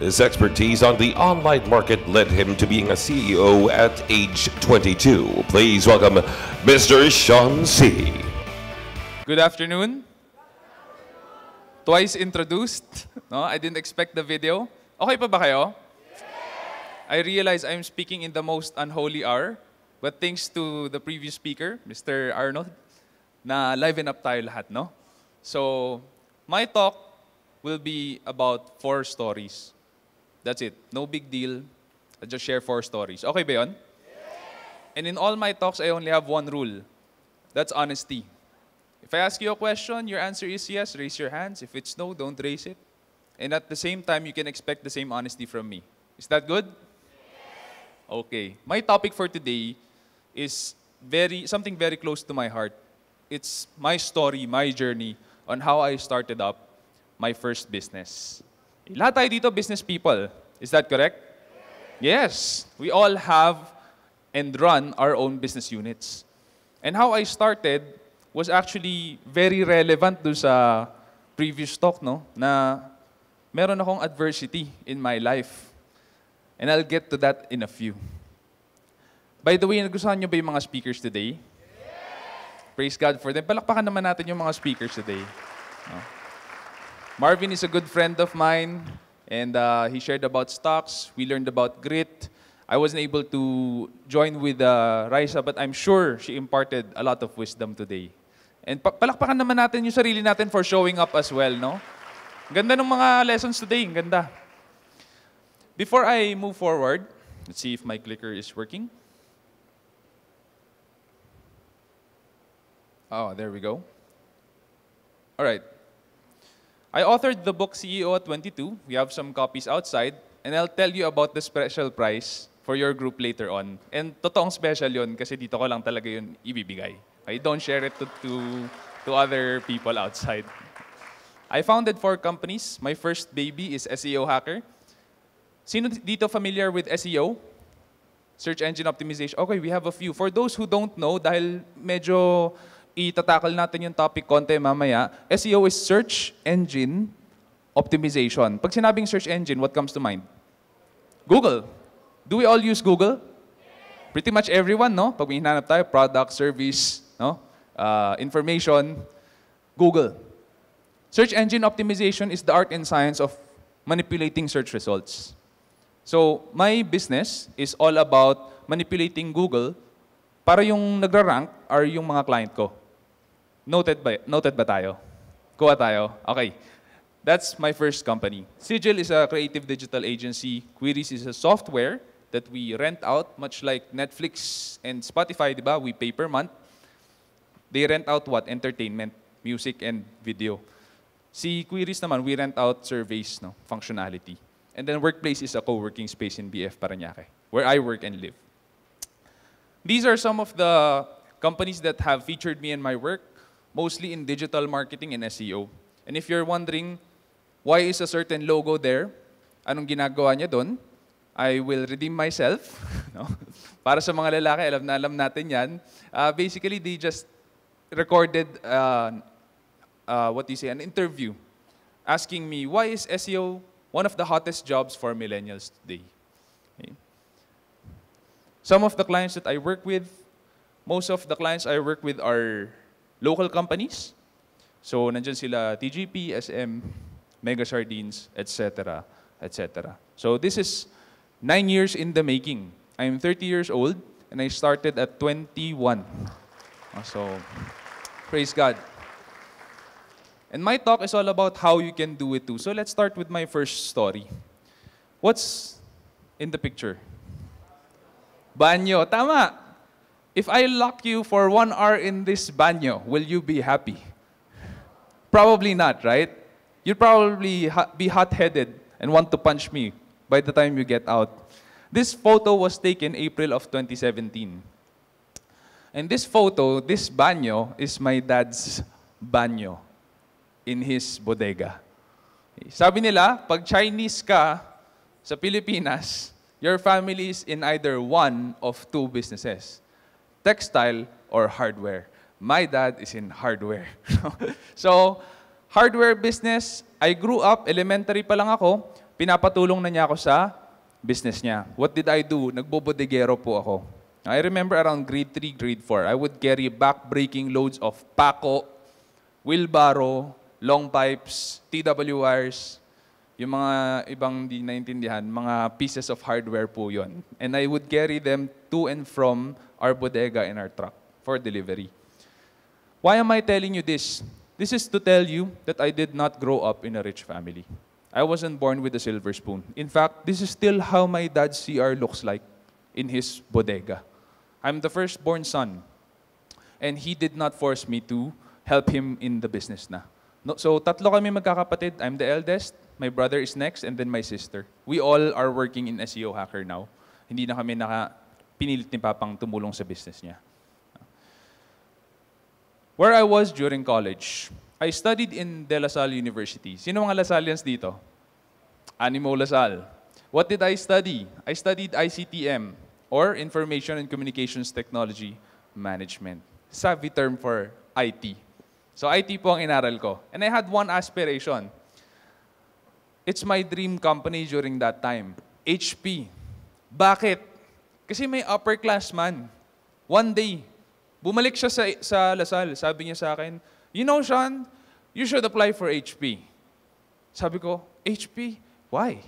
His expertise on the online market led him to being a CEO at age 22. Please welcome Mr. Sean C. Good afternoon. Twice introduced. No, I didn't expect the video. Okay pa ba kayo? I realize I'm speaking in the most unholy hour, but thanks to the previous speaker, Mr. Arnold, na liven up tayo lahat, no? So, my talk will be about 4 stories. That's it. No big deal. I just share 4 stories. Okay ba yun? And in all my talks, I only have one rule. That's honesty. If I ask you a question, your answer is yes, raise your hands. If it's no, don't raise it. And at the same time, you can expect the same honesty from me. Is that good? Okay. My topic for today is something very close to my heart. It's my story, my journey on how I started up my first business. Lahat tayo dito business people. Is that correct? Yes. We all have and run our own business units. And how I started was actually very relevant to sa previous talk, no? Na meron akong adversity in my life. And I'll get to that in a few. By the way, nagustuhan niyo ba yung mga speakers today? Praise God for them. Palakpakan naman natin yung mga speakers today. No? Marvin is a good friend of mine, and he shared about stocks. We learned about grit. I wasn't able to join with Raisa, but I'm sure she imparted a lot of wisdom today. And palakpakan naman natin yung sarili natin for showing up as well, no? Ganda ng mga lessons today. Ganda. Before I move forward, let's see if my clicker is working. Oh, there we go. All right. I authored the book CEO at 22. We have some copies outside. And I'll tell you about the special prize for your group later on. And totoong special yun kasi dito ko lang talaga yun ibibigay. I don't share it to other people outside. I founded 4 companies. My first baby is SEO Hacker. Sino dito familiar with SEO? Search engine optimization. Okay, we have a few. For those who don't know, dahil medyo itatakal natin yung topic konti mamaya, SEO is search engine optimization. Pag sinabing search engine, what comes to mind? Google. Do we all use Google? Pretty much everyone, no? Pag hinahanap tayo, product, service, no? Information, Google. Search engine optimization is the art and science of manipulating search results. So, my business is all about manipulating Google para yung nagra-rank are yung mga client ko. Noted ba tayo? Kuha tayo? Okay. That's my first company. Sigil is a creative digital agency. Queries is a software that we rent out, much like Netflix and Spotify, di ba? We pay per month. They rent out what? Entertainment, music, and video. Si Queries naman, we rent out surveys, no? Functionality. And then Workplace is a co-working space in BF Parañaque, where I work and live. These are some of the companies that have featured me in my work, mostly in digital marketing and SEO. And if you're wondering, why is a certain logo there? Anong ginagawa niya doon? I will redeem myself. No? Para sa mga lalaki, alam na alam natin yan. Basically, they just recorded an interview asking me, why is SEO one of the hottest jobs for millennials today? Okay. Some of the clients that I work with, most of the clients I work with are local companies. So, nandyan sila TGP, SM, Mega Sardines, etc., etc. So, this is 9 years in the making. I'm 30 years old, and I started at 21. So, praise God. And my talk is all about how you can do it too. So let's start with my first story. What's in the picture? Banyo. Tama. If I lock you for 1 hour in this banyo, will you be happy? Probably not, right? You'll probably be hot-headed and want to punch me by the time you get out. This photo was taken April of 2017. And this photo, this banyo, is my dad's banyo in his bodega. Sabi nila, pag Chinese ka sa Pilipinas, your family is in either one of 2 businesses, textile or hardware. My dad is in hardware. So, hardware business, I grew up, elementary pa lang ako, pinapatulong na niya ako sa business niya. What did I do? Nagbobodegero po ako. I remember around grade 3, grade 4, I would carry back-breaking loads of pako, wheelbarrow, long pipes, TW wires, yung mga ibang di naintindihan, mga pieces of hardware po yun. And I would carry them to and from our bodega in our truck for delivery. Why am I telling you this? This is to tell you that I did not grow up in a rich family. I wasn't born with a silver spoon. In fact, this is still how my dad's CR looks like in his bodega. I'm the firstborn son, and he did not force me to help him in the business na. No, so tatlo kami magkakapatid. I'm the eldest, my brother is next, and then my sister. We all are working in SEO Hacker now. Hindi na kami pinilit ni Papang tumulong sa business niya. Where I was during college, I studied in De La Salle University. Sino mga Lasallians dito? Animo Lasal. What did I study? I studied ICTM, or Information and Communications Technology Management. Savvy term for IT. So IT po ang inaral ko. And I had one aspiration. It's my dream company during that time, HP. Bakit? Kasi may upperclassman. One day, bumalik siya sa Lasal. Sabi niya sa akin, "You know, Sean, you should apply for HP." Sabi ko, "HP? Why?"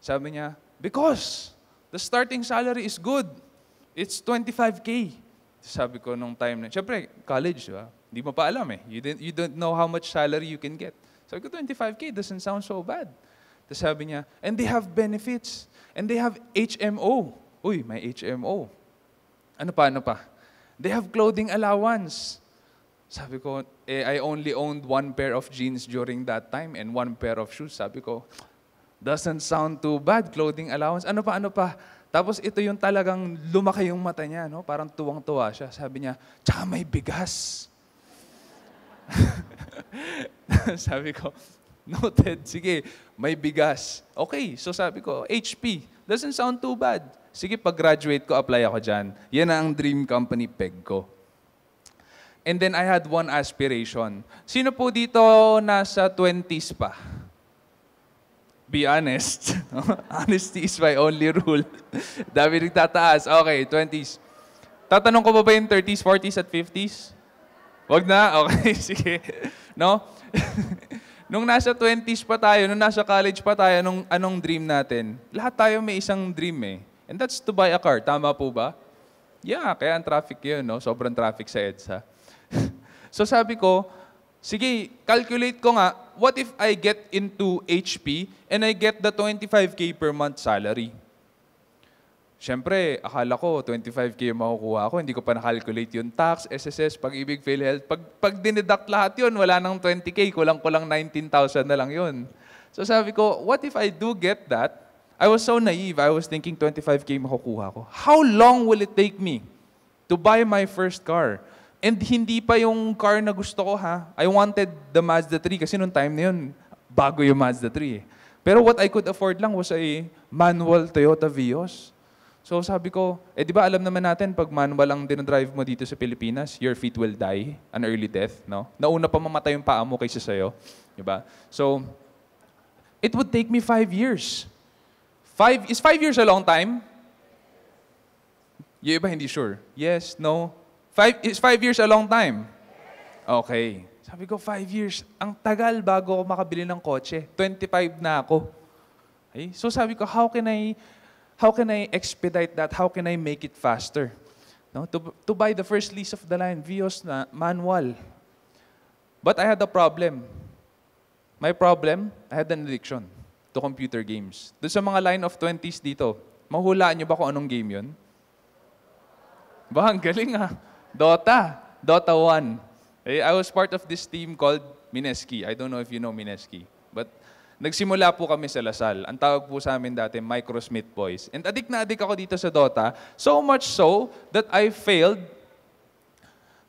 Sabi niya, "Because the starting salary is good. It's 25K. Sabi ko nung time na, syempre, college, diba? Hindi mo pa alam eh. You don't know how much salary you can get. Sabi ko, 25K doesn't sound so bad. Tapos sabi niya, "And they have benefits. And they have HMO." Uy, may HMO. Ano pa, ano pa? "They have clothing allowance." Sabi ko, I only owned one pair of jeans during that time and one pair of shoes. Sabi ko, doesn't sound too bad, clothing allowance. Ano pa, ano pa? Tapos ito yung talagang lumaki yung mata niya, no? Parang tuwang-tuwa siya. Sabi niya, "Tsaka may bigas." Sabi ko, noted, sige, may bigas. Okay, so sabi ko, HP, doesn't sound too bad. Sige, pag-graduate ko, apply ako dyan. Yan na ang dream company peg ko. And then I had one aspiration. Sino po dito nasa 20s pa? Be honest. Honesty is my only rule. Dami rin tataas. Okay, 20s. Tatanong ko ba yung 30s, 40s, at 50s? Wag na? Okay, sige. No? Nung nasa 20s pa tayo, nung nasa college pa tayo, anong dream natin? Lahat tayo may isang dream eh. And that's to buy a car. Tama po ba? Yeah, kaya ang traffic yun, no? Sobrang traffic sa EDSA. So sabi ko, sige, calculate ko nga, what if I get into HP and I get the 25K per month salary? Siyempre, akala ko, 25K yung makukuha ko. Hindi ko pa nakalculate yung tax, SSS, pag-ibig, PhilHealth. Pag dineduct lahat yun, wala nang 20K. Kulang-kulang 19,000 na lang yun. So sabi ko, what if I do get that? I was so naive. I was thinking 25K makukuha ko. How long will it take me to buy my first car? And hindi pa yung car na gusto ko, ha? I wanted the Mazda 3 kasi noong time na yun, bago yung Mazda 3. Pero what I could afford lang was a manual Toyota Vios. So sabi ko, di ba alam naman natin pag manual ang dinadrive mo dito sa Pilipinas, your feet will die, an early death, no? Nauna pa mamatay yung paa mo kaysa sa'yo, di ba? So, it would take me 5 years. Is 5 years a long time? Yung iba hindi sure. Yes, no. Is 5 years a long time? Okay. Sabi ko, 5 years. Ang tagal bago ako makabili ng kotse. 25 na ako. Okay? So sabi ko, how can I expedite that? How can I make it faster? No? To buy the first lease of the line, Vios na, manual. But I had a problem. My problem, I had an addiction to computer games. Doon sa mga line of 20s dito, mahulaan nyo ba kung anong game yun? Ba, ang galing ha. Dota. Dota 1. I was part of this team called Mineski. I don't know if you know Mineski. But nagsimula po kami sa Lasal. Ang tawag po sa amin dati, Microsmith Boys. And adik na adik ako dito sa Dota. So much so that I failed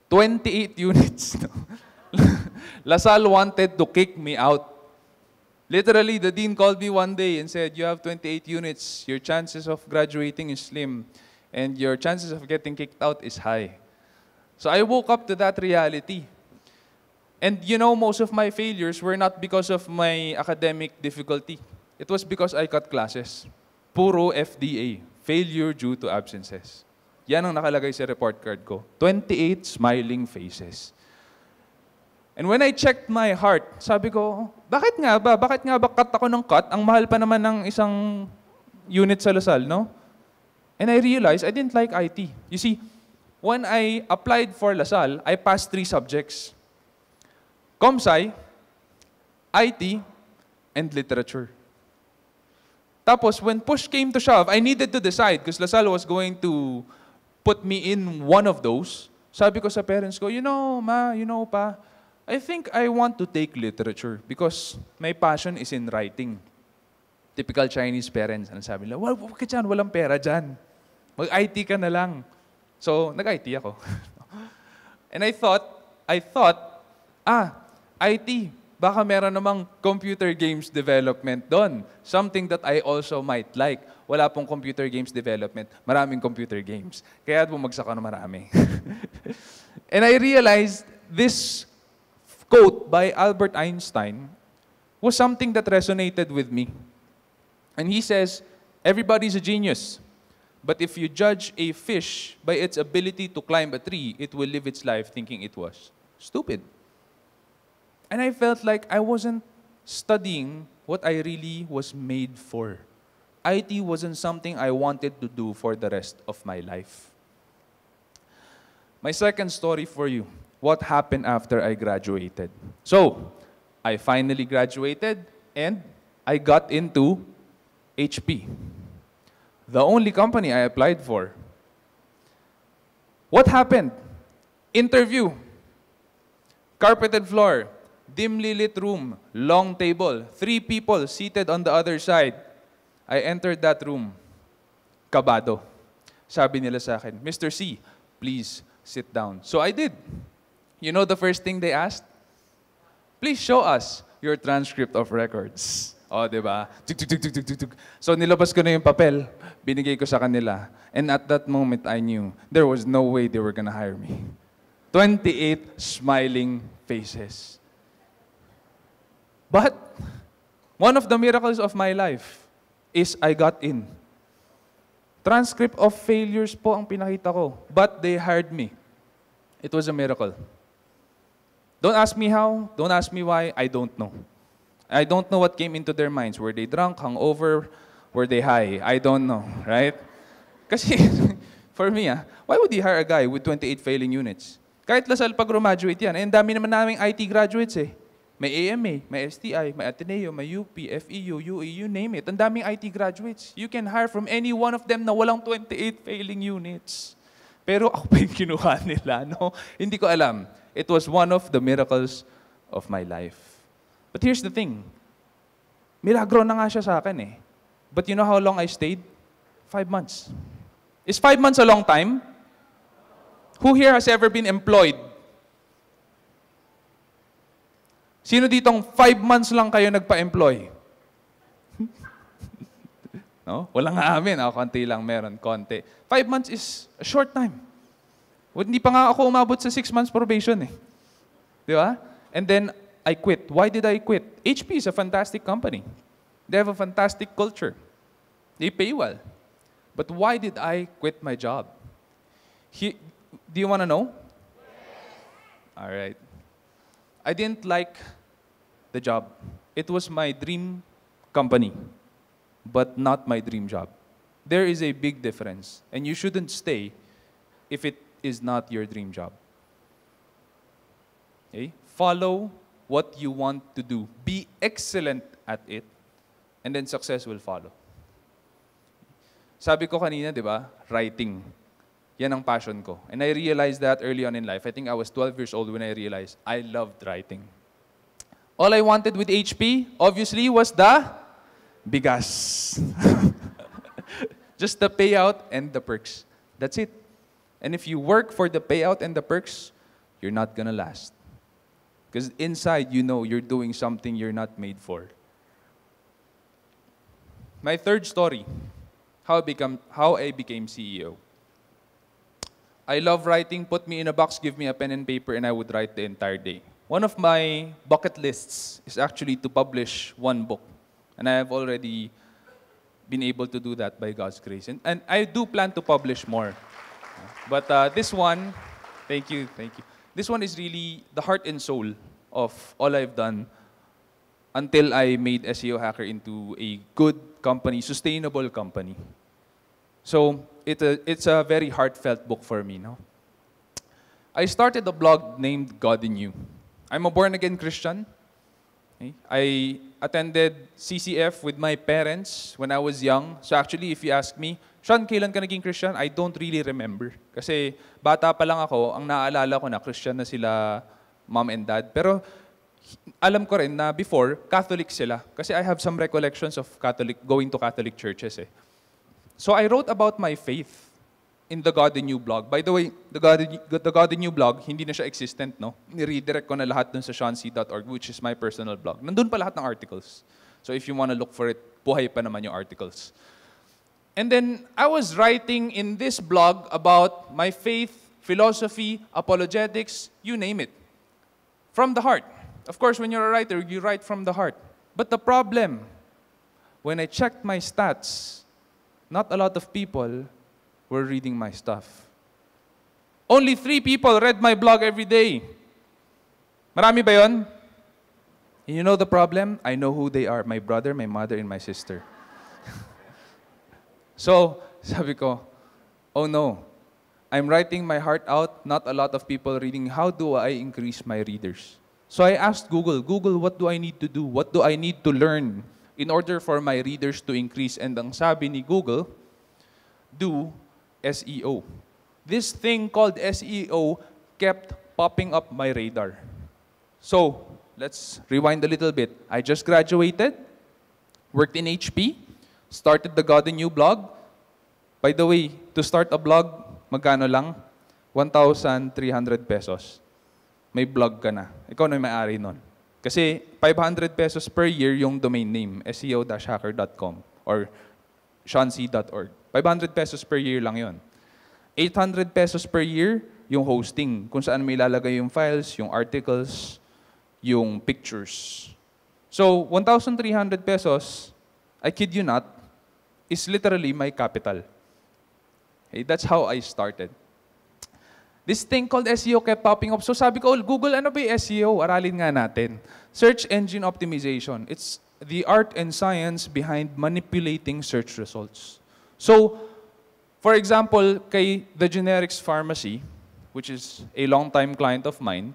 28 units. Lasal wanted to kick me out. Literally, the dean called me one day and said, "You have 28 units. Your chances of graduating is slim. And your chances of getting kicked out is high." So I woke up to that reality. And you know, most of my failures were not because of my academic difficulty. It was because I cut classes. Puro FDA. Failure due to absences. Yan ang nakalagay sa report card ko. 28 smiling faces. And when I checked my heart, sabi ko, bakit nga ba? Bakit nga ba cut ako ng cut? Ang mahal pa naman ng isang unit sa Lasal, no? And I realized I didn't like IT. You see, when I applied for Lasal, I passed 3 subjects. Comsci, IT, and literature. Tapos, when push came to shove, I needed to decide because Lasal was going to put me in one of those. Sabi ko sa parents ko, you know, ma, you know, pa, I think I want to take literature because my passion is in writing. Typical Chinese parents, ano sabi nila, wag ka dyan, walang pera dyan. Mag-IT ka na lang. So, nag-IT ako. And I thought, IT, baka meron namang computer games development doon. Something that I also might like. Wala pong computer games development. Maraming computer games. Kaya bumagsak ako na marami. And I realized this quote by Albert Einstein was something that resonated with me. And he says, everybody's a genius. But if you judge a fish by its ability to climb a tree, it will live its life thinking it was stupid. And I felt like I wasn't studying what I really was made for. IT wasn't something I wanted to do for the rest of my life. My second story for you, what happened after I graduated. So, I finally graduated and I got into HP. The only company I applied for. What happened? Interview. Carpeted floor. Dimly lit room, long table, 3 people seated on the other side. I entered that room. Kabado. Sabi nila sa akin, Mr. C, please sit down. So I did. You know the first thing they asked? Please show us your transcript of records. Oh, diba? So nilabas ko na yung papel, binigay ko sa kanila. And at that moment, I knew there was no way they were gonna hire me. 28 smiling faces. But one of the miracles of my life is I got in. Transcript of failures po ang pinakita ko, but they hired me. It was a miracle. Don't ask me how, don't ask me why, I don't know. I don't know what came into their minds. Were they drunk, hungover, were they high? I don't know, right? Kasi for me, why would you hire a guy with 28 failing units? Kahit Lasal pag graduate yan, eh, dami naman naming IT graduates eh. May AMA, may STI, may Ateneo, may UP, FEU, UE, you name it. Ang daming IT graduates. You can hire from any one of them na walang 28 failing units. Pero ako pa yung kinuha nila, no? Hindi ko alam. It was one of the miracles of my life. But here's the thing. Milagro na nga siya sa akin eh. But you know how long I stayed? 5 months. Is 5 months a long time? Who here has ever been employed? Sino ditong 5 months lang kayo nagpa-employ? No? Walang amin. Ako, konti lang meron. Konti. 5 months is a short time. Hindi pa nga ako umabot sa 6 months probation eh. Di ba? And then, I quit. Why did I quit? HP is a fantastic company. They have a fantastic culture. They pay well. But why did I quit my job? Do you want to know? Yes. All right. I didn't like the job. It was my dream company, but not my dream job. There is a big difference, and you shouldn't stay if it is not your dream job. Okay? Follow what you want to do. Be excellent at it, and then success will follow. Sabi ko kanina, di ba? Writing. Yan ang passion ko. And I realized that early on in life. I think I was 12 years old when I realized I loved writing. All I wanted with HP, obviously, was the bigas. Just the payout and the perks. That's it. And if you work for the payout and the perks, you're not gonna last. Because inside, you know you're doing something you're not made for. My third story, how I became CEO. I love writing. Put me in a box, give me a pen and paper, and I would write the entire day. One of my bucket lists is actually to publish one book. And I have already been able to do that by God's grace. And I do plan to publish more. But this one, thank you. This one is really the heart and soul of all I've done until I made SEO Hacker into a good company, sustainable company. So it's a very heartfelt book for me. No? I started a blog named God in You. I'm a born-again Christian. I attended CCF with my parents when I was young. So actually, if you ask me, Sean, kailan ka naging Christian? I don't really remember. Kasi bata pa lang ako, ang naaalala ko na Christian na sila mom and dad. Pero alam ko rin na before, Catholic sila. Kasi I have some recollections of going to Catholic churches. Eh. So I wrote about my faith in the God in You blog. By the way, the God in You blog, hindi na siya existent, no? Ni-redirect ko na lahat dun sa shansi.org, which is my personal blog. Nandun pa lahat ng articles. So if you want to look for it, buhay pa naman yung articles. And then I was writing in this blog about my faith, philosophy, apologetics, you name it. From the heart. Of course, when you're a writer, you write from the heart. But the problem, when I checked my stats, not a lot of people were reading my stuff. Only 3 people read my blog every day. Marami ba yun? And you know the problem? I know who they are. My brother, my mother, and my sister. So, sabi ko, oh no, I'm writing my heart out, not a lot of people reading. How do I increase my readers? So I asked Google, Google, what do I need to do? What do I need to learn in order for my readers to increase? And ang sabi ni Google, do SEO. This thing called SEO kept popping up my radar. So, let's rewind a little bit. I just graduated, worked in HP, started the God in You blog. By the way, to start a blog, magkano lang? 1,300 pesos. May blog ka na. Ikaw na may-ari nun. Kasi 500 pesos per year yung domain name, seo-hacker.com or shansi.org. 500 pesos per year lang yon. 800 pesos per year yung hosting, kung saan may ilalagay yung files, yung articles, yung pictures. So, 1,300 pesos, I kid you not, is literally my capital. Okay, that's how I started. This thing called SEO kept popping up. So sabi ko, oh, Google, ano ba yung SEO? Aralin nga natin. Search engine optimization. It's the art and science behind manipulating search results. So, for example, kay The Generics Pharmacy, which is a long-time client of mine,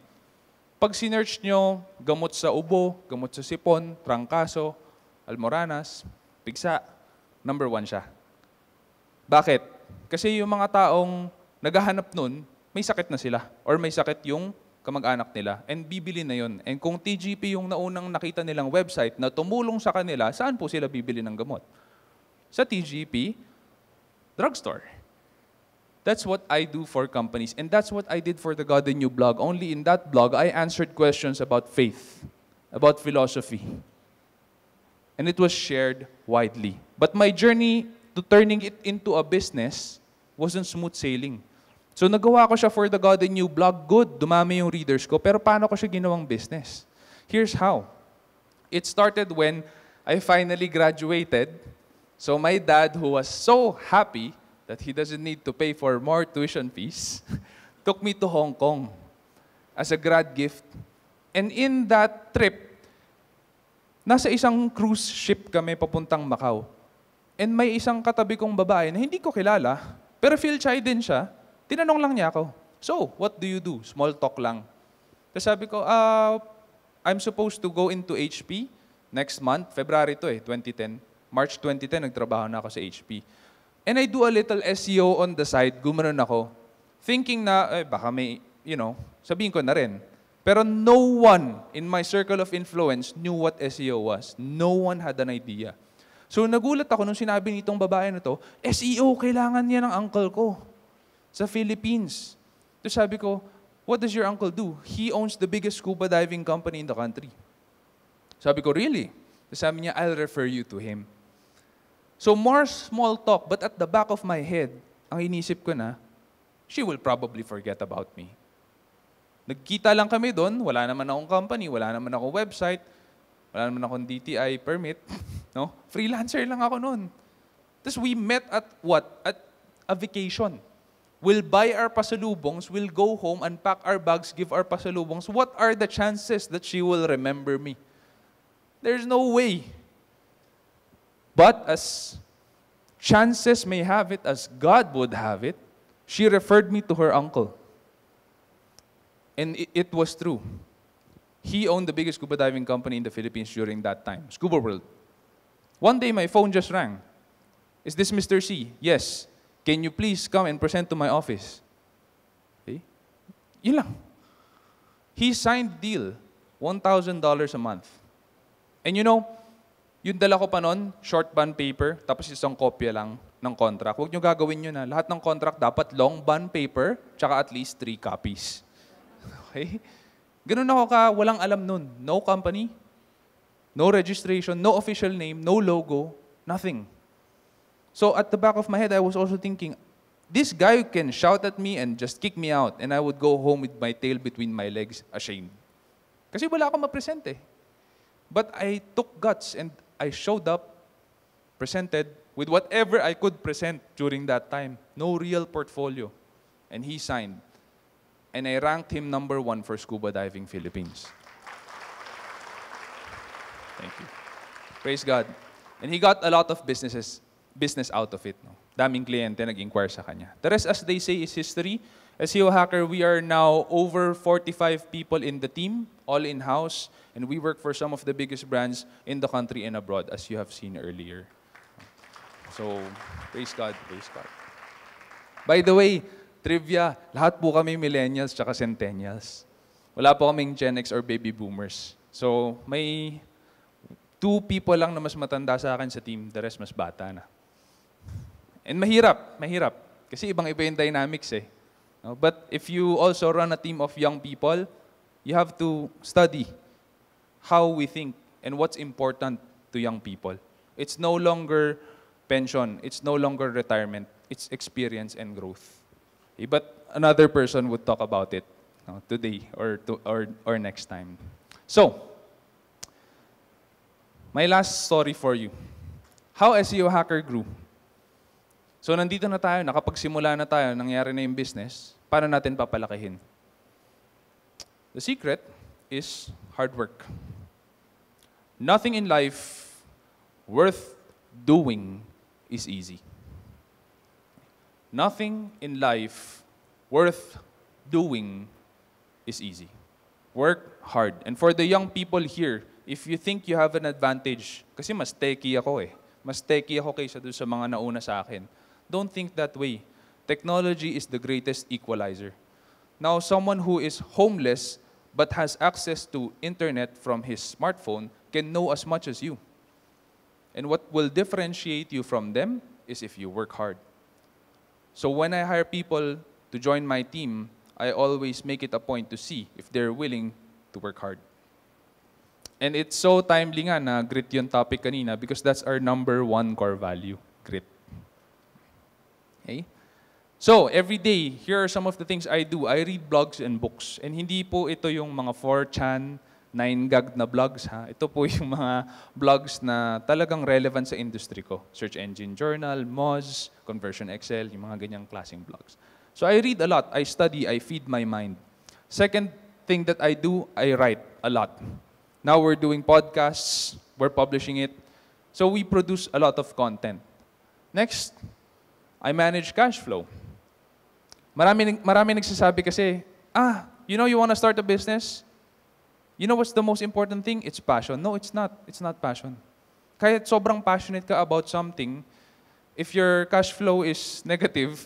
pag sinerch nyo gamot sa ubo, gamot sa sipon, trangkaso, almoranas, pigsa, #1 siya. Bakit? Kasi yung mga taong naghahanap nun, may sakit na sila or may sakit yung kamag-anak nila and bibili na yun. And kung TGP yung naunang nakita nilang website na tumulong sa kanila, saan po sila bibili ng gamot? Sa TGP, drugstore. That's what I do for companies. And that's what I did for the God in You blog. Only in that blog, I answered questions about faith, about philosophy. And it was shared widely. But my journey to turning it into a business wasn't smooth sailing. So nagawa ko siya for the God in You blog. Good, dumami yung readers ko. Pero paano ko siya ginawang business? Here's how. It started when I finally graduated. So my dad, who was so happy that he doesn't need to pay for more tuition fees, took me to Hong Kong as a grad gift. And in that trip, nasa isang cruise ship kami papuntang Macau. And may isang katabi kong babae na hindi ko kilala, pero feel shy din siya. Tinanong lang niya ako, so, what do you do? Small talk lang. Tapos sabi ko, I'm supposed to go into HP next month. February to 2010. March 2010, nagtrabaho na ako sa HP. And I do a little SEO on the side, gumanon ako, thinking na, baka may, you know, sabihin ko na rin. Pero no one in my circle of influence knew what SEO was. No one had an idea. So nagulat ako nung sinabi nitong babae na to, SEO, kailangan niya ng uncle ko sa Philippines. So sabi ko, what does your uncle do? He owns the biggest scuba diving company in the country. Sabi ko, really? So sabi niya, I'll refer you to him. So more small talk, but at the back of my head, ang inisip ko na, she will probably forget about me. Nagkita lang kami doon, wala naman akong company, wala naman akong website, wala naman akong DTI permit, No? Freelancer lang ako noon. Tapos we met at what? At a vacation. We'll buy our pasalubongs, we'll go home, unpack our bags, give our pasalubongs. What are the chances that she will remember me? There's no way. But as chances may have it, as God would have it, she referred me to her uncle. And it was true. He owned the biggest scuba diving company in the Philippines during that time, Scuba World. One day, my phone just rang. Is this Mr. C? Yes. Can you please come and present to my office? Okay. Yun lang. He signed deal, $1,000 a month. And you know, yung dala ko pa nun, short bond paper, tapos isang kopya lang ng contract. Huwag nyo gagawin yun na. Lahat ng contract dapat long bond paper, tsaka at least 3 copies. Okay? Ganun ako ka, walang alam nun. No company, no registration, no official name, no logo, nothing. So at the back of my head, I was also thinking, this guy can shout at me and just kick me out, and I would go home with my tail between my legs, ashamed. Kasi wala akong ma-present eh. But I took guts and I showed up, presented with whatever I could present during that time. No real portfolio. And he signed. And I ranked him #1 for Scuba Diving Philippines. Thank you. Praise God. And he got a lot of business out of it. No? Daming kliyente nag-inquire sa kanya. The rest, as they say, is history. As SEO Hacker, we are now over 45 people in the team, all in-house, and we work for some of the biggest brands in the country and abroad, as you have seen earlier. So, praise God, praise God. By the way, trivia, lahat po kami millennials tsaka centennials. Wala po kaming Gen X or baby boomers. So, may 2 people lang na mas matanda sa akin sa team, the rest mas bata na. And mahirap. Kasi ibang-iba yung dynamics eh. No? But if you also run a team of young people, you have to study how we think and what's important to young people. It's no longer pension. It's no longer retirement. It's experience and growth. Okay? But another person would talk about it today or next time. So, my last story for you. How SEO Hacker grew. So nandito na tayo, nakapagsimula na tayo, nangyari na yung business, paano natin papalakihin? The secret is hard work. Nothing in life worth doing is easy. Nothing in life worth doing is easy. Work hard. And for the young people here, if you think you have an advantage, kasi mas techie ako eh. Mas techie ako kaysa doon sa mga nauna sa akin. Don't think that way. Technology is the greatest equalizer. Now, someone who is homeless but has access to internet from his smartphone can know as much as you. And what will differentiate you from them is if you work hard. So when I hire people to join my team, I always make it a point to see if they're willing to work hard. And it's so timely nga na grit yung topic kanina because that's our #1 core value, grit. Okay. So, every day, here are some of the things I do. I read blogs and books. And hindi po ito yung mga 4chan, 9gag na blogs. Ha? Ito po yung mga blogs na talagang relevant sa industry ko. Search Engine Journal, Moz, Conversion Excel, yung mga ganyang klaseng blogs. So, I read a lot. I study. I feed my mind. Second thing that I do, I write a lot. Now we're doing podcasts. We're publishing it. So, we produce a lot of content. Next, I manage cash flow. Marami nagsasabi kasi, you know you want to start a business? You know what's the most important thing? It's passion. No, it's not. It's not passion. Kahit sobrang passionate ka about something, if your cash flow is negative,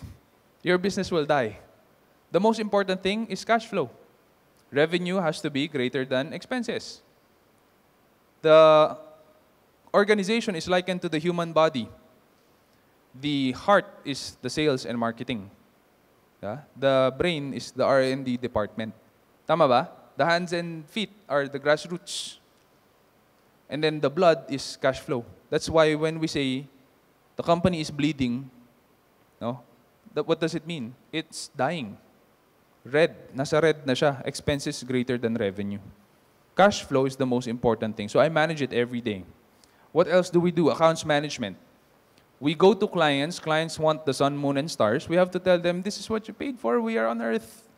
your business will die. The most important thing is cash flow. Revenue has to be greater than expenses. The organization is likened to the human body. The heart is the sales and marketing. The brain is the R&D department. Tama ba? The hands and feet are the grassroots. And then the blood is cash flow. That's why when we say the company is bleeding, no? What does it mean? It's dying. Red. Nasa red na siya. Expenses greater than revenue. Cash flow is the most important thing. So I manage it every day. What else do we do? Accounts management. We go to clients. Clients want the sun, moon, and stars. We have to tell them, this is what you paid for. We are on Earth.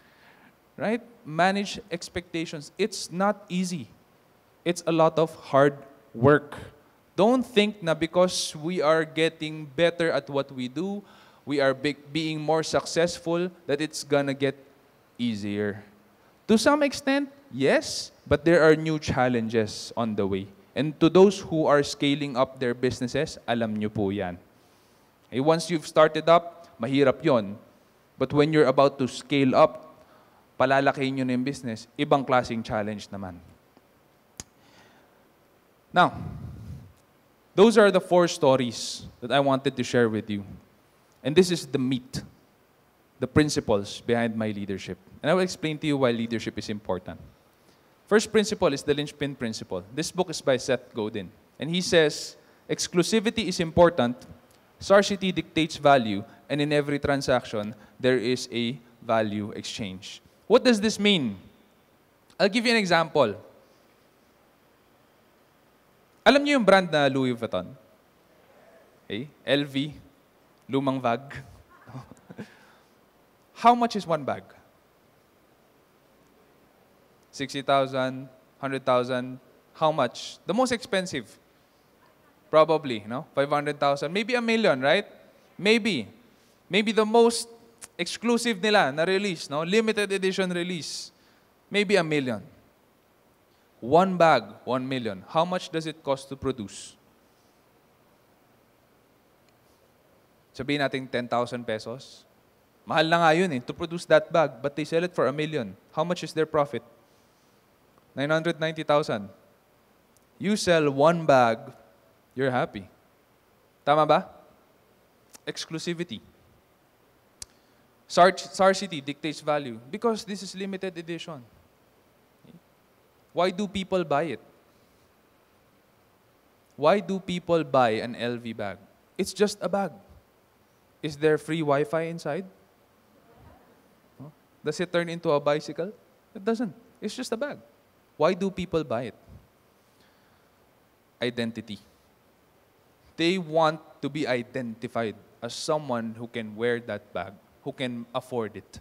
Right? Manage expectations. It's not easy. It's a lot of hard work. Don't think na because we are getting better at what we do, we are being more successful, that it's gonna get easier. To some extent, yes, but there are new challenges on the way. And to those who are scaling up their businesses, alam nyo po yan. Hey, once you've started up, mahirap yon. But when you're about to scale up, palalakihin nyo na yung business, ibang klaseng challenge naman. Now, those are the four stories that I wanted to share with you. And this is the meat, the principles behind my leadership. And I will explain to you why leadership is important. First principle is the linchpin principle. This book is by Seth Godin. And he says, exclusivity is important, scarcity dictates value, and in every transaction, there is a value exchange. What does this mean? I'll give you an example. Alam niyo yung brand na Louis Vuitton? Okay. LV, lumang bag. How much is one bag? 60,000, 100,000, how much? The most expensive, probably, no? 500,000, maybe $1 million, right? Maybe. Maybe the most exclusive nila na release, no? Limited edition release, maybe $1 million. One bag, $1 million. How much does it cost to produce? Sabihin natin 10,000 pesos. Mahal na nga yun eh, to produce that bag, but they sell it for $1 million. How much is their profit? 990,000. You sell one bag, you're happy. Tama ba? Exclusivity. Scarcity dictates value because this is limited edition. Why do people buy it? Why do people buy an LV bag? It's just a bag. Is there free Wi-Fi inside? No? Does it turn into a bicycle? It doesn't. It's just a bag. Why do people buy it? Identity. They want to be identified as someone who can wear that bag, who can afford it.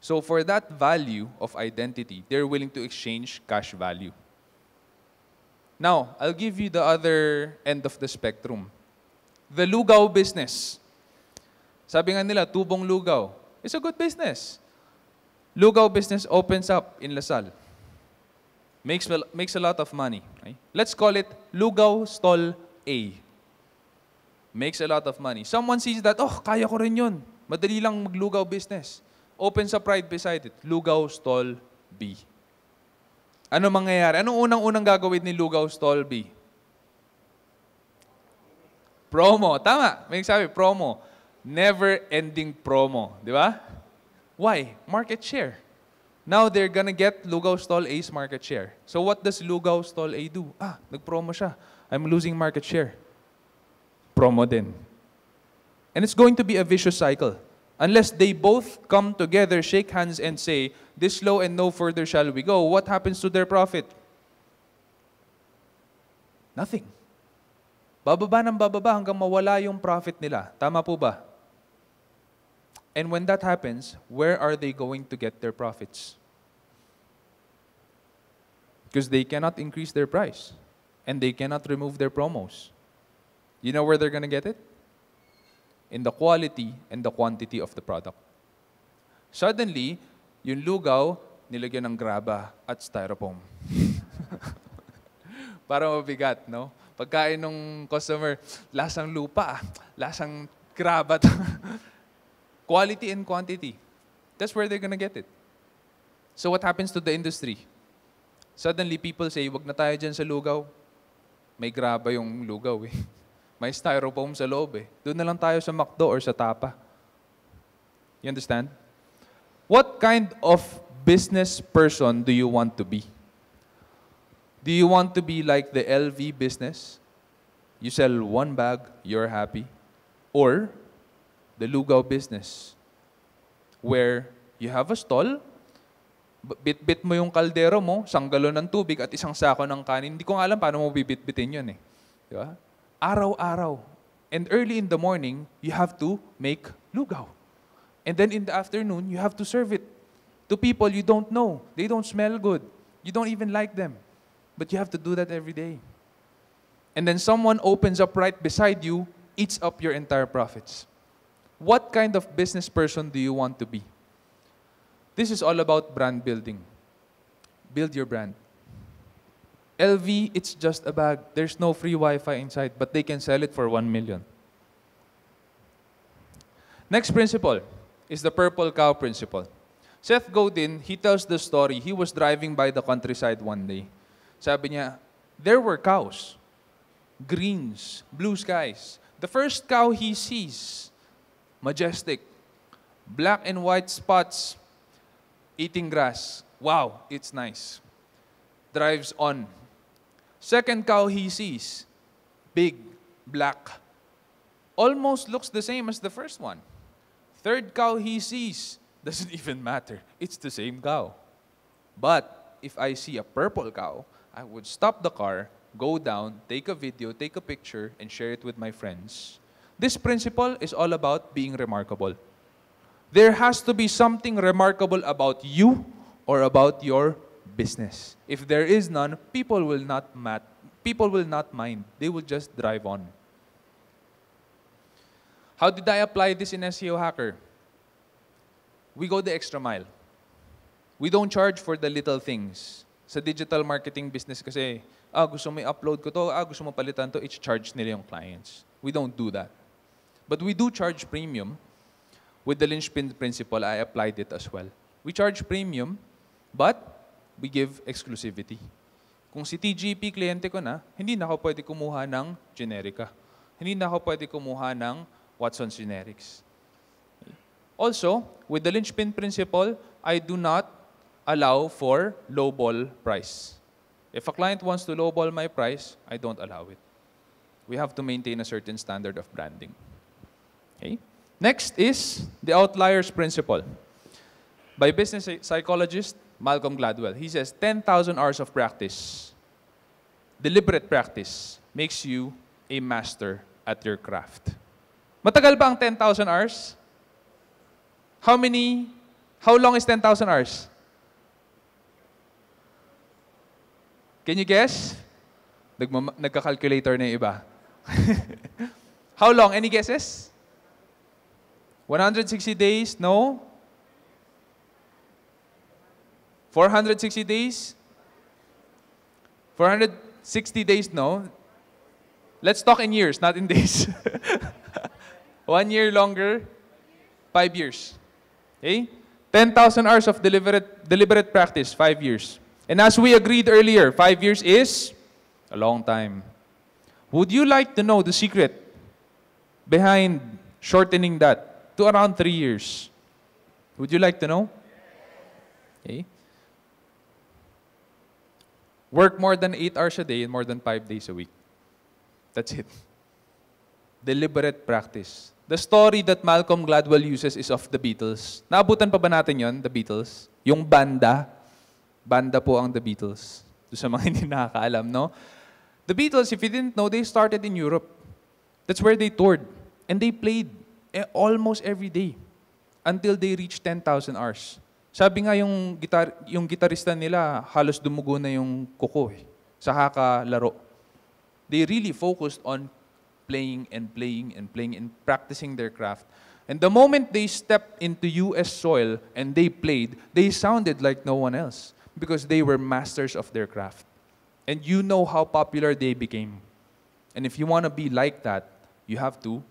So for that value of identity, they're willing to exchange cash value. Now, I'll give you the other end of the spectrum. The lugaw business. Sabi nga nila, tubong lugaw. It's a good business. Lugaw business opens up in La Salle. Makes a lot of money. Right? Let's call it Lugaw Stall A. Makes a lot of money. Someone sees that, oh, kaya ko rin yun. Madali lang maglugaw business. Opens up right beside it. Lugaw Stall B. Ano mangyayari? Anong unang-unang gagawin ni Lugaw Stall B? Promo. Tama. May sabi, promo. Never-ending promo. Di ba? Why? Market share. Now they're gonna get Lugaw Stall A's market share. So what does Lugaw Stall A do? Ah, nag-promo siya. I'm losing market share. Promo din. And it's going to be a vicious cycle. Unless they both come together, shake hands, and say, this low and no further shall we go, what happens to their profit? Nothing. Bababa ng bababa hanggang mawala yung profit nila. Tama po ba? And when that happens, where are they going to get their profits? Because they cannot increase their price. And they cannot remove their promos. You know where they're going to get it? In the quality and the quantity of the product. Suddenly, yung lugaw, nilagyan ng graba at styrofoam. Para mabigat, no? Pagkain ng customer, lasang lupa, lasang graba. Quality and quantity. That's where they're going to get it. So what happens to the industry? Suddenly, people say, wag na tayo dyan sa lugaw. May graba yung lugaw eh. May styrofoam sa loob eh. Doon na lang tayo sa McDo or sa Tapa. You understand? What kind of business person do you want to be? Do you want to be like the LV business? You sell one bag, you're happy. Or the lugaw business, where you have a stall, bit-bit mo yung kaldero mo, isang galon ng tubig at isang sako ng kanin. Hindi ko alam paano mo bibit-bitin yun eh. Di ba? Araw-araw. And early in the morning, you have to make lugaw. And then in the afternoon, you have to serve it to people you don't know. They don't smell good. You don't even like them. But you have to do that every day. And then someone opens up right beside you, eats up your entire profits. What kind of business person do you want to be? This is all about brand building. Build your brand. LV, it's just a bag. There's no free Wi-Fi inside, but they can sell it for 1 million. Next principle is the purple cow principle. Seth Godin, he tells the story. He was driving by the countryside one day. Sabi niya, there were cows. Greens, blue skies. The first cow he sees, majestic. Black and white spots, eating grass. Wow, it's nice. Drives on. Second cow he sees, big, black. Almost looks the same as the first one. Third cow he sees, doesn't even matter. It's the same cow. But if I see a purple cow, I would stop the car, go down, take a video, take a picture, and share it with my friends. This principle is all about being remarkable. There has to be something remarkable about you or about your business. If there is none, people will not mind. They will just drive on. How did I apply this in SEO Hacker? We go the extra mile. We don't charge for the little things. Sa digital marketing business kasi, gusto mo i-upload ko to, gusto mo palitan to, it's charge nila yung clients. We don't do that. But we do charge premium. With the linchpin principle, I applied it as well. We charge premium, but we give exclusivity. Kung si TGP kliyente ko na, hindi na ako pwede kumuha ng generica. Hindi na ako pwede kumuha ng Watson's Generics. Also, with the linchpin principle, I do not allow for lowball price. If a client wants to lowball my price, I don't allow it. We have to maintain a certain standard of branding. Okay. Next is the outliers principle. By business psychologist Malcolm Gladwell, he says 10,000 hours of practice, deliberate practice, makes you a master at your craft. Matagal ba ang 10,000 hours? How long is 10,000 hours? Can you guess? Nagka-calculator na yung iba. How long? Any guesses? 160 days? No? 460 days? 460 days? No? Let's talk in years, not in days. 1 year longer? 5 years. Okay? 10,000 hours of deliberate practice, 5 years. And as we agreed earlier, 5 years is a long time. Would you like to know the secret behind shortening that to around 3 years? Would you like to know? Okay. Work more than 8 hours a day and more than 5 days a week. That's it. Deliberate practice. The story that Malcolm Gladwell uses is of The Beatles. Naabutan pa ba natin yun, The Beatles? Yung banda. Banda po ang The Beatles. Doon sa mga hindi nakakaalam, no? The Beatles, if you didn't know, they started in Europe. That's where they toured. And they played almost every day until they reached 10,000 hours. Sabi nga yung gitarista nila, halos dumugo na yung kuko eh, sa kakalaro. They really focused on playing and playing and playing and practicing their craft. And the moment they stepped into US soil and they played, they sounded like no one else. Because they were masters of their craft. And you know how popular they became. And if you want to be like that, you have to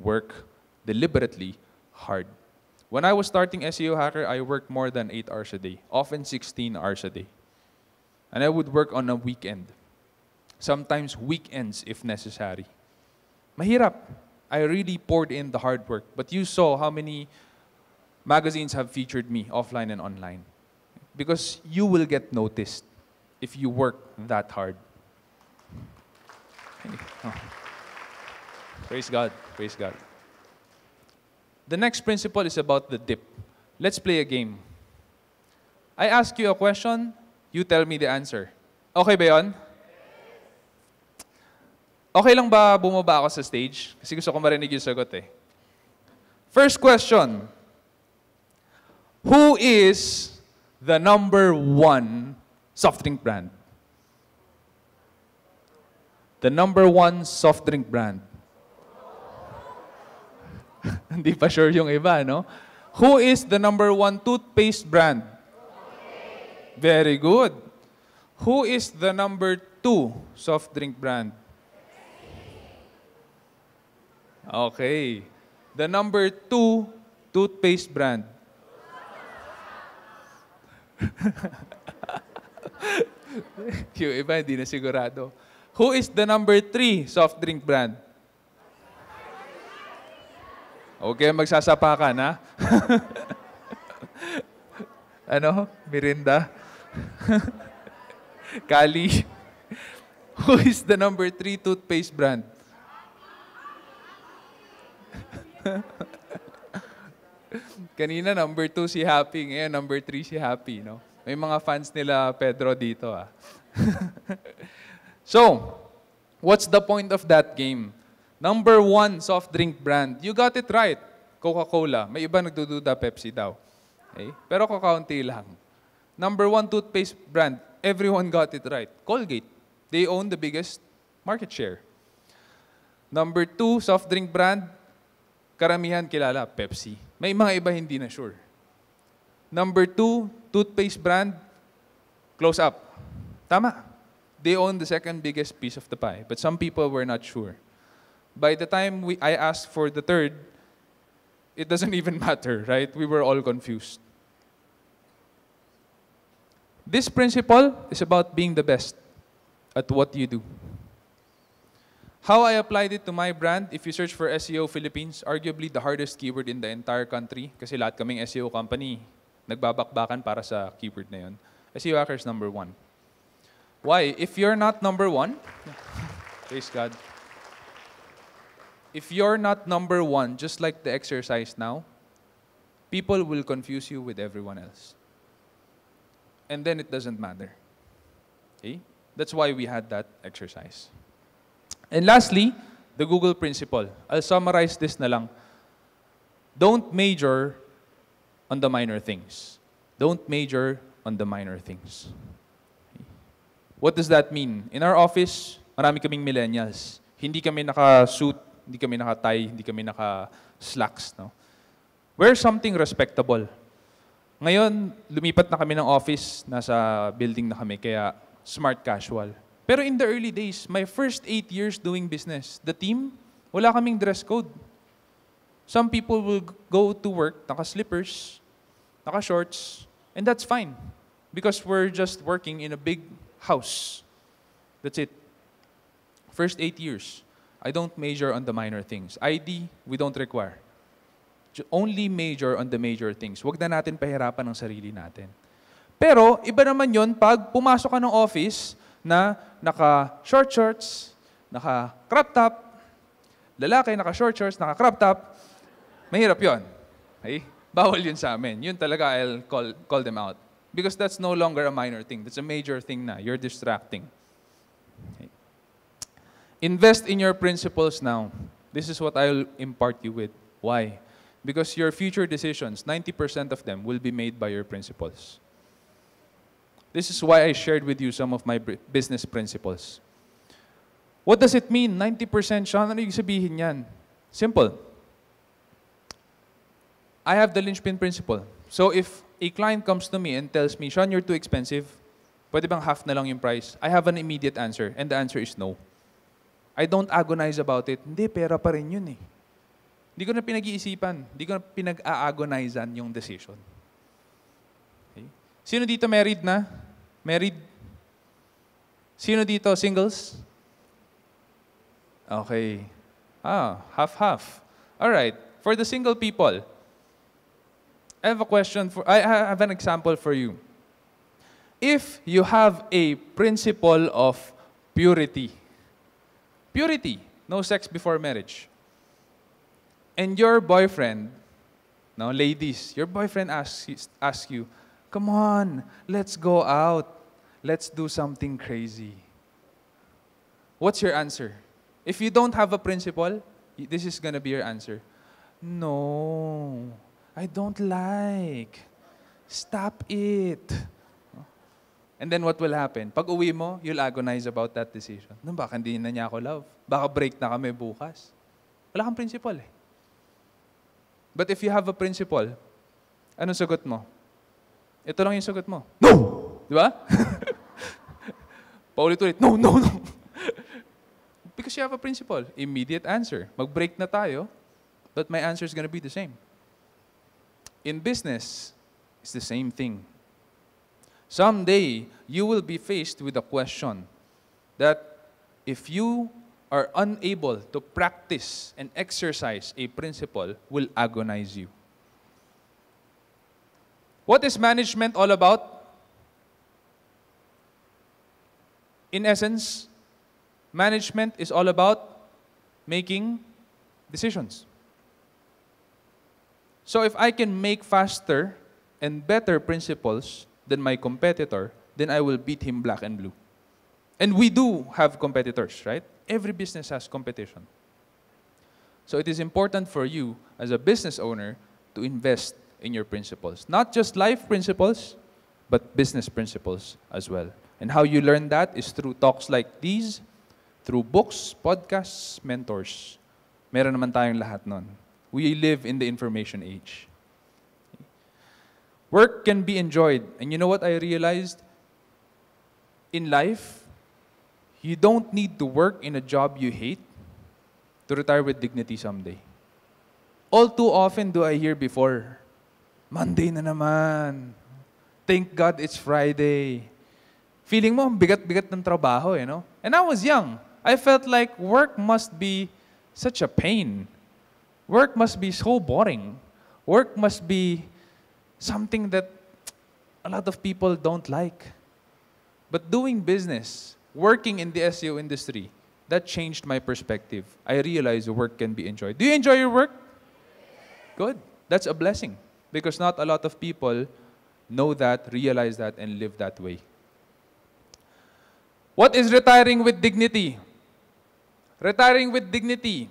work deliberately hard. When I was starting SEO Hacker, I worked more than 8 hours a day, often 16 hours a day. And I would work on a weekend. Sometimes weekends if necessary. Mahirap. I really poured in the hard work. But you saw how many magazines have featured me offline and online. Because you will get noticed if you work that hard. Oh. Praise God. Praise God. The next principle is about the dip. Let's play a game. I ask you a question. You tell me the answer. Okay ba yun? Okay lang ba bumaba ako sa stage? Kasi gusto ko marinig yung sagot eh. First question. Who is the #1 soft drink brand? The #1 soft drink brand. Hindi pa sure yung iba, no? Who is the #1 toothpaste brand? Very good. Who is the #2 soft drink brand? Okay. The #2 toothpaste brand. Yung iba, hindi na sigurado. Who is the #3 soft drink brand? Okay, magsasapa ka na. Ano? Mirinda? Kali? Who is the #3 toothpaste brand? Kanina #2 si Happy, ngayon #3 si Happy, no? May mga fans nila Pedro dito, ah. So, what's the point of that game? #1 soft drink brand. You got it right. Coca-Cola. May iba nagdududa Pepsi daw. Okay? Pero kakaunti lang. #1 toothpaste brand. Everyone got it right. Colgate. They own the biggest market share. #2 soft drink brand. Karamihan kilala, Pepsi. May mga iba hindi na sure. #2 toothpaste brand. Close up. Tama. They own the second biggest piece of the pie. But some people were not sure. By the time I asked for the third, it doesn't even matter, right? We were all confused. This principle is about being the best at what you do. How I applied it to my brand, if you search for SEO Philippines, arguably the hardest keyword in the entire country, kasi lahat kaming SEO company, nagbabakbakan para sa keyword na yun. SEO Hacker is #1. Why? If you're not #1, praise God. If you're not #1, just like the exercise now, people will confuse you with everyone else. And then it doesn't matter. Okay? That's why we had that exercise. And lastly, the Google principle. I'll summarize this na lang. Don't major on the minor things. Don't major on the minor things. Okay? What does that mean? In our office, marami kaming millennials. Hindi kami naka-suit. Hindi kami naka-tie, hindi kami naka-slacks. No? Wear something respectable. Ngayon, lumipat na kami ng office, nasa building na kami, kaya smart casual. Pero in the early days, my first 8 years doing business, the team, wala kaming dress code. Some people will go to work, naka-slippers, naka-shorts, and that's fine. Because we're just working in a big house. That's it. First 8 years. I don't major on the minor things. ID, we don't require. Only major on the major things. Huwag na natin pahirapan ang sarili natin. Pero, iba naman yun pag pumasok ka ng office na naka-short shorts, naka-crop top, lalaki, naka-short shorts, naka-crop top, mahirap yun. Okay? Bawal yun sa amin. Yun talaga, I'll call them out. Because that's no longer a minor thing. That's a major thing na. You're distracting. Okay. Invest in your principles now. This is what I'll impart you with. Why? Because your future decisions, 90% of them, will be made by your principles. This is why I shared with you some of my business principles. What does it mean, 90%? Sean, ano yung sabihin yan? Simple. I have the linchpin principle. So if a client comes to me and tells me, Sean, you're too expensive, pwede bang half na lang yung price? I have an immediate answer, and the answer is no. I don't agonize about it. Hindi, pera pa rin yun eh. Hindi ko na pinag-iisipan. Hindi ko na pinag-aagonizan yung decision. Okay. Sino dito married na? Married? Sino dito singles? Okay. Ah, half-half. Alright. For the single people, I have an example for you. If you have a principle of purity, purity, no sex before marriage. And your boyfriend, now ladies, your boyfriend asks you, come on, let's go out. Let's do something crazy. What's your answer? If you don't have a principal, this is gonna be your answer. No, I don't like. Stop it. And then what will happen? Pag uwi mo, you'll agonize about that decision. No, baka hindi na niya ako love. Baka break na kami bukas. Wala kang principal eh. But if you have a principal, anong sagot mo? Ito lang yung sagot mo. No! Di ba? Paulit-ulit, no, no, no. Because you have a principal. Immediate answer. Mag-break na tayo, but my answer is gonna be the same. In business, it's the same thing. Someday, you will be faced with a question that if you are unable to practice and exercise a principle, will agonize you. What is management all about? In essence, management is all about making decisions. So if I can make faster and better principles than my competitor, then I will beat him black and blue. And we do have competitors, right? Every business has competition. So it is important for you as a business owner to invest in your principles. Not just life principles, but business principles as well. And how you learn that is through talks like these, through books, podcasts, mentors. Meron naman tayong lahat nun. We live in the information age. Work can be enjoyed. And you know what I realized? In life, you don't need to work in a job you hate to retire with dignity someday. All too often do I hear before, Monday na naman. Thank God it's Friday. Feeling mo, bigat-bigat ng trabaho, you know? And I was young. I felt like work must be such a pain. Work must be so boring. Work must be something that a lot of people don't like. But doing business, working in the SEO industry, that changed my perspective. I realized work can be enjoyed. Do you enjoy your work? Good. That's a blessing because not a lot of people know that, realize that, and live that way. What is retiring with dignity? Retiring with dignity,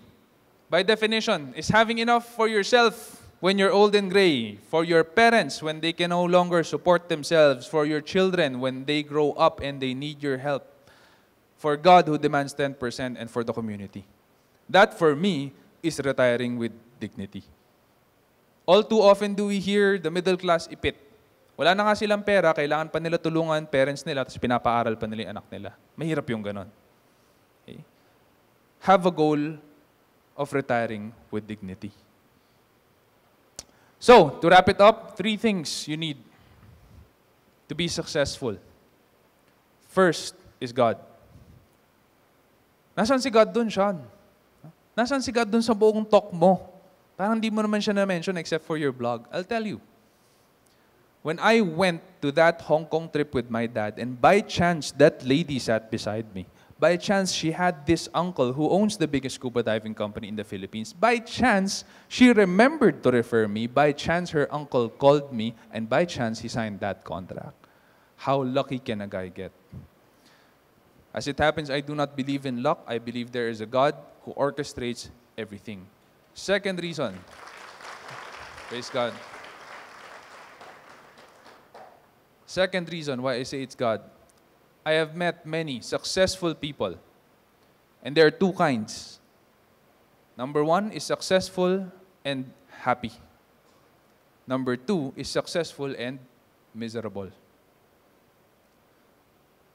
by definition, is having enough for yourself when you're old and gray, for your parents when they can no longer support themselves, for your children when they grow up and they need your help, for God who demands 10%, and for the community. That, for me, is retiring with dignity. All too often do we hear the middle class ipit. Wala na nga silang pera, kailangan pa nila tulungan parents nila, tapos pinapaaral pa nila yung anak nila. Mahirap yung ganon. Okay? Have a goal of retiring with dignity. So, to wrap it up, three things you need to be successful. First is God. Nasaan si God dun, Sean? Nasaan si God dun sa buong talk mo? Parang di mo naman siya na-mention except for your blog. I'll tell you. When I went to that Hong Kong trip with my dad, and by chance, that lady sat beside me. By chance, she had this uncle who owns the biggest scuba diving company in the Philippines. By chance, she remembered to refer me. By chance, her uncle called me. And by chance, he signed that contract. How lucky can a guy get? As it happens, I do not believe in luck. I believe there is a God who orchestrates everything. Second reason. Praise God. Second reason why I say it's God. I have met many successful people, and there are two kinds. Number one is successful and happy. Number two is successful and miserable.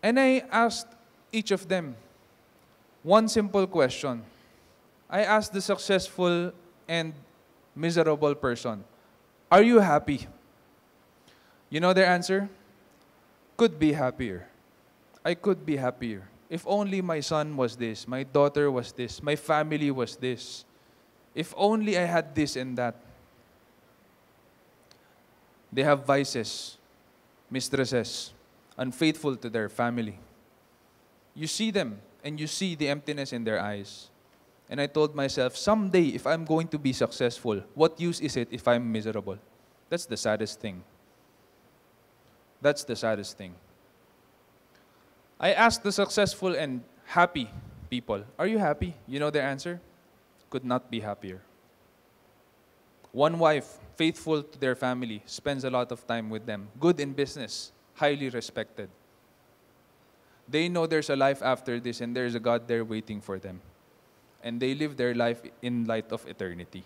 And I asked each of them one simple question. I asked the successful and miserable person, "Are you happy?" You know their answer? Could be happier. I could be happier. If only my son was this, my daughter was this, my family was this. If only I had this and that. They have vices, mistresses, unfaithful to their family. You see them, and you see the emptiness in their eyes. And I told myself, someday, if I'm going to be successful, what use is it if I'm miserable? That's the saddest thing. That's the saddest thing. I asked the successful and happy people. Are you happy? You know their answer? Could not be happier. One wife, faithful to their family, spends a lot of time with them. Good in business, highly respected. They know there's a life after this and there's a God there waiting for them. And they live their life in light of eternity.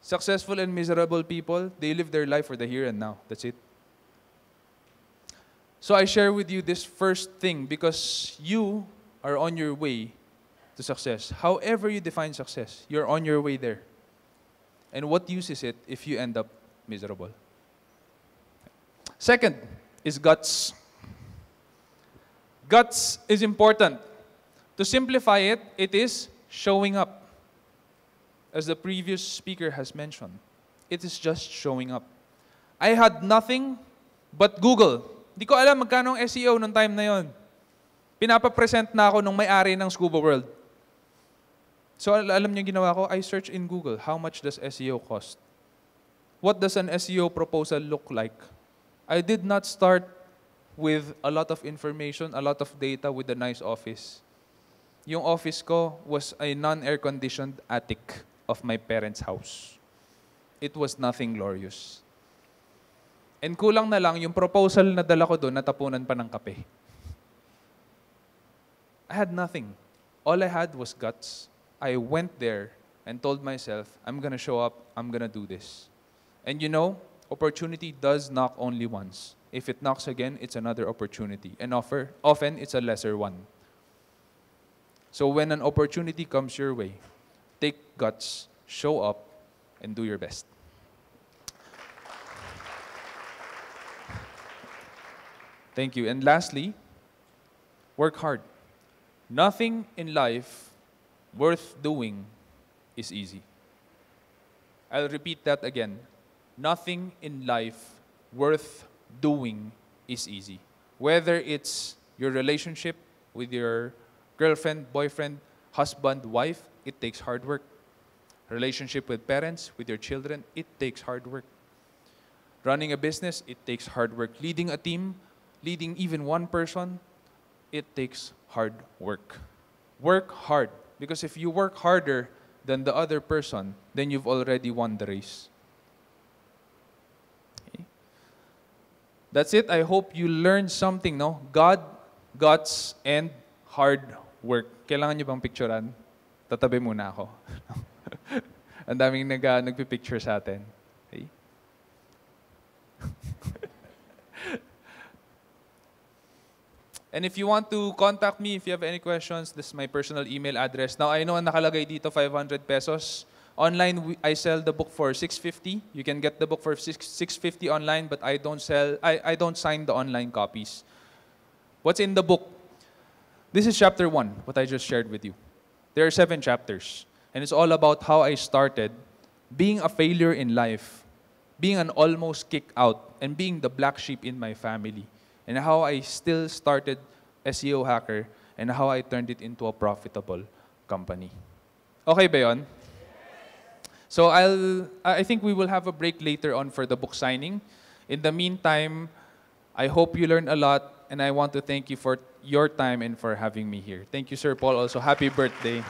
Successful and miserable people, they live their life for the here and now. That's it. So I share with you this first thing because you are on your way to success. However you define success, you're on your way there. And what use is it if you end up miserable? Second is guts. Guts is important. To simplify it, it is showing up. As the previous speaker has mentioned, it is just showing up. I had nothing but Google. Di ko alam magkano ang SEO nung time na yon. Pinapa-present na ako nung may-ari ng Scuba World. So alam niyo ginawa ko, I search in Google, how much does SEO cost? What does an SEO proposal look like? I did not start with a lot of information, a lot of data with a nice office. Yung office ko was a non-air-conditioned attic of my parents' house. It was nothing glorious. And kulang na lang yung proposal na dala ko doon, natapunan pa ng kape. I had nothing. All I had was guts. I went there and told myself, I'm gonna show up, I'm gonna do this. And you know, opportunity does knock only once. If it knocks again, it's another opportunity. And often, it's a lesser one. So when an opportunity comes your way, take guts, show up, and do your best. Thank you. And lastly, work hard. Nothing in life worth doing is easy. I'll repeat that again. Nothing in life worth doing is easy. Whether it's your relationship with your girlfriend, boyfriend, husband, wife, it takes hard work. Relationship with parents, with your children, it takes hard work. Running a business, it takes hard work. Leading a team, leading even one person, it takes hard work. Work hard. Because if you work harder than the other person, then you've already won the race. Okay. That's it. I hope you learned something, no? God, guts, and hard work. Kailangan nyo bang picturean? Tatabi muna ako. Ang daming nagpipicture sa atin. Okay. And if you want to contact me, if you have any questions, this is my personal email address. Now, I know nakalagay dito 500 pesos. Online, I sell the book for 650. You can get the book for 650 online, but I don't sell. I don't sign the online copies. What's in the book? This is chapter 1, what I just shared with you. There are 7 chapters, and it's all about how I started being a failure in life, being an almost kicked out, and being the black sheep in my family. And how I still started SEO Hacker and how I turned it into a profitable company. Okay ba yun? So I think we will have a break later on for the book signing. In the meantime, I hope you learned a lot and I want to thank you for your time and for having me here. Thank you, Sir Paul. Also, happy birthday.